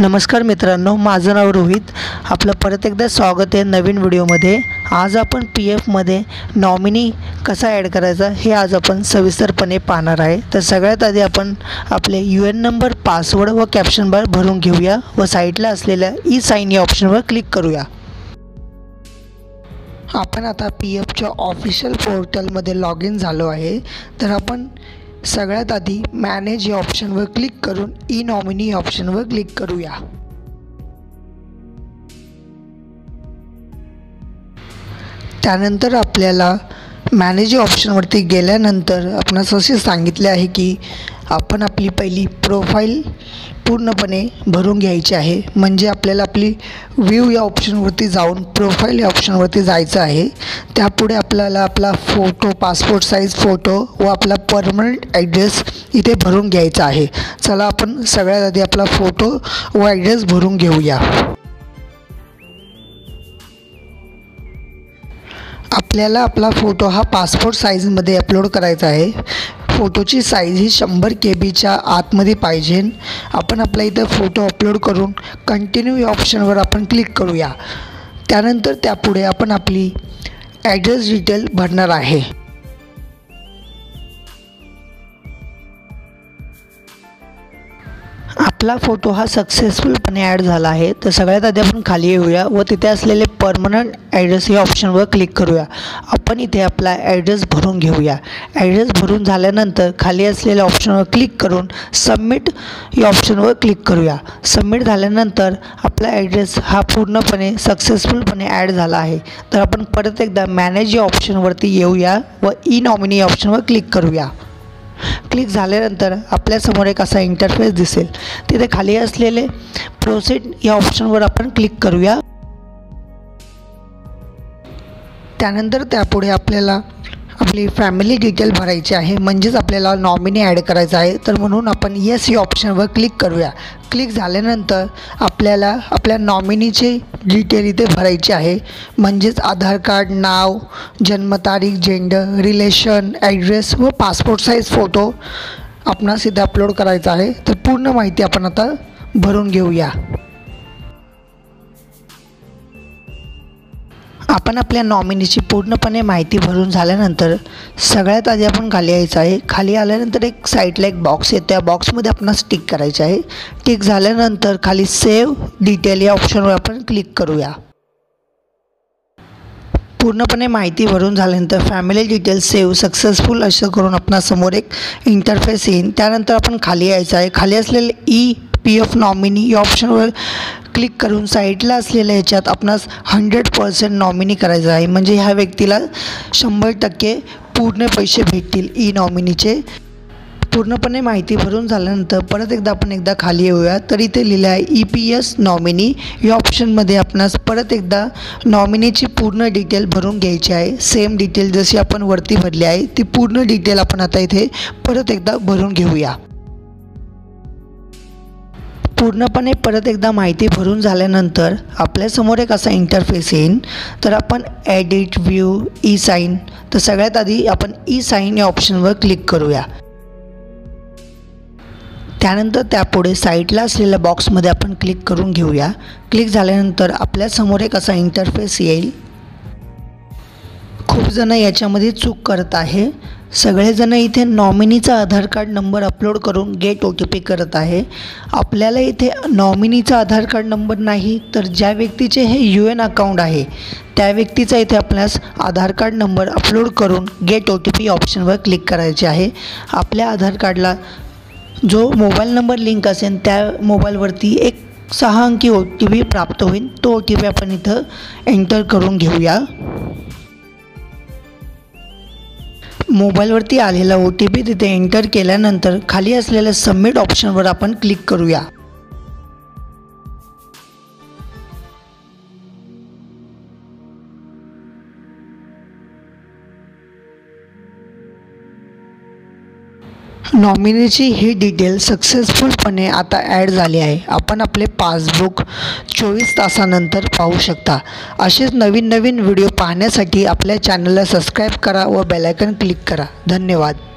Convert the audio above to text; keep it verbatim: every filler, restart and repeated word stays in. नमस्कार मित्रांनो, माझं नाव रोहित. आपलं परत एकदा स्वागत आहे नवीन व्हिडिओमध्ये. आज आपण पी एफमध्ये नॉमिनी कसा ॲड करायचा हे आज आपण सविस्तरपणे पाहणार आहे. तर सगळ्यात आधी आपण आपले यू एन नंबर, पासवर्ड व कॅप्शन बार भरून घेऊया व साईडला असलेल्या ई साईन या ऑप्शनवर क्लिक करूया. आपण आता पी एफच्या ऑफिशियल पोर्टलमध्ये लॉग इन झालो आहे. तर आपण सगळ्यात आधी मॅनेज या ऑप्शनवर क्लिक करून ई नॉमिनी ऑप्शनवर क्लिक करूया. त्यानंतर आपल्याला मॅनेज ऑप्शनवरती गेल्यानंतर आपणास असे सांगितले आहे की आपण आपली पहिली प्रोफाईल पूर्णपणे भरून घ्यायची आहे. म्हणजे आपल्याला आपली व्ह्यू या ऑप्शनवरती जाऊन प्रोफाईल या ऑप्शनवरती जायचं आहे. त्यापुढे आपल्याला आपला फोटो, पासपोर्ट साईज फोटो व आपला परमनंट ॲड्रेस इथे भरून घ्यायचा आहे. चला आपण सगळ्यात आधी आपला फोटो व ॲड्रेस भरून घेऊया. आपल्याला आपला फोटो हा पासपोर्ट साईजमध्ये अपलोड करायचा आहे. फोटोची साईज ही शंभर के बीच्या आतमध्ये पाहिजे. आपण आपला इथं फोटो अपलोड करून कंटिन्यू या ऑप्शनवर आपण क्लिक करूया. त्यानंतर त्यापुढे आपण आपली ॲड्रेस डिटेल भरणार आहे. आपला फोटो हा सक्सेसफुलपणे ॲड झाला आहे. तर सगळ्यात आधी आपण खाली येऊया व तिथे असलेले परमनंट ॲड्रेस या ऑप्शनवर क्लिक करूया. आपण इथे आपला ॲड्रेस भरून घेऊया. ॲड्रेस भरून झाल्यानंतर खाली असलेल्या ऑप्शनवर क्लिक करून सबमिट या ऑप्शनवर क्लिक करूया. सबमिट झाल्यानंतर आपला ॲड्रेस हा पूर्णपणे सक्सेसफुलपणे ॲड झाला आहे. तर आपण परत एकदा मॅनेज या ऑप्शनवरती येऊया व ई नॉमिनी ऑप्शनवर क्लिक करूया. क्लिक झाल्यानंतर आपल्यासमोर एक असा इंटरफेस दिसेल. तिथे खाली असलेले प्रोसीड या ऑप्शनवर आपण क्लिक करूया. त्यानंतर त्यापुढे आपल्याला आपली फॅमिली डिटेल भरायची आहे. म्हणजेच आपल्याला नॉमिनी ॲड करायचा आहे. तर म्हणून आपण येस या ऑप्शनवर क्लिक करूया. क्लिक झाल्यानंतर आपल्याला आपल्या नॉमिनीचे डिटेल इथे भरायची आहे. म्हणजेच आधार कार्ड, नाव, जन्मतारीख, जेंडर, रिलेशन, ॲड्रेस व पासपोर्ट साईज फोटो आपणास इथे अपलोड करायचा आहे. तर पूर्ण माहिती आपण आता भरून घेऊया. आपण आपल्या नॉमिनीची पूर्णपणे माहिती भरून झाल्यानंतर सगळ्यात आधी आपण खाली यायचं आहे. खाली आल्यानंतर एक साईडला एक बॉक्स आहे. त्या बॉक्समध्ये आपणास टिक करायचं आहे. टिक झाल्यानंतर खाली सेव्ह डिटेल या ऑप्शनवर आपण क्लिक करूया. पूर्णपणे माहिती भरून झाल्यानंतर फॅमिली डिटेल्स सेव्ह सक्सेसफुल असं करून आपणासमोर एक इंटरफेस येईल. त्यानंतर आपण खाली यायचं आहे. खाली असलेले ई पी एफ नॉमिनी या ऑप्शनवर क्लिक करून साईडला असलेल्या ह्याच्यात आपणास हंड्रेड पर्सेंट नॉमिनी करायचं आहे. म्हणजे ह्या व्यक्तीला शंभर टक्के पूर्ण पैसे भेटतील ई नॉमिनीचे. पूर्णपणे माहिती भरून झाल्यानंतर परत एकदा आपण एकदा खाली येऊया. तर इथे लिहिलं आहे ई पी एस नॉमिनी या ऑप्शनमध्ये आपणास परत एकदा नॉमिनीची पूर्ण डिटेल भरून घ्यायची आहे. सेम डिटेल जशी आपण वरती भरली आहे ती पूर्ण डिटेल आपण आता इथे परत एकदा भरून घेऊया. पूर्णपणे परत एकदा माहिती भरून झाल्यानंतर आपल्यासमोर एक असा इंटरफेस येईल. तर आपण एडिट, व्ह्यू, ई साईन. तर सगळ्यात आधी आपण ई साईन या ऑप्शनवर क्लिक करूया. त्यानंतर त्यापुढे साईडला असलेल्या बॉक्समध्ये आपण क्लिक करून घेऊया. क्लिक झाल्यानंतर आपल्यासमोर एक असा इंटरफेस येईल. खूप जण याच्यामध्ये चूक करत आहे. सगळेजण इथे नॉमिनीचा आधार कार्ड नंबर अपलोड करून गेट ओ टी पी करत आहे. आपल्याला इथे नॉमिनीचा आधार कार्ड नंबर नाही, तर ज्या व्यक्तीचे हे यू एन अकाउंट आहे त्या व्यक्तीचा इथे आपल्यास आधार कार्ड नंबर अपलोड करून गेट ओ टी पी ऑप्शनवर क्लिक करायचे आहे. आपल्या आधार कार्डला जो मोबाईल नंबर लिंक असेल त्या मोबाईलवरती एक सहा अंकी ओ टी पी प्राप्त होईल. तो ओ टी पी आपण इथं एंटर करून घेऊया. मोबाईलवरती आलेला ओ टी पी तिथे एंटर केल्यानंतर खाली असलेल्या सबमिट ऑप्शनवर आपण क्लिक करूया. नॉमिनीची ही डिटेल सक्सेसफुलपणे आता ॲड झाली आहे. आपण आपले पासबुक चोवीस तासानंतर पाहू शकता. असेच नवीन नवीन व्हिडिओ पाहण्यासाठी आपल्या चॅनलला सबस्क्राईब करा व बेल आयकॉन क्लिक करा. धन्यवाद.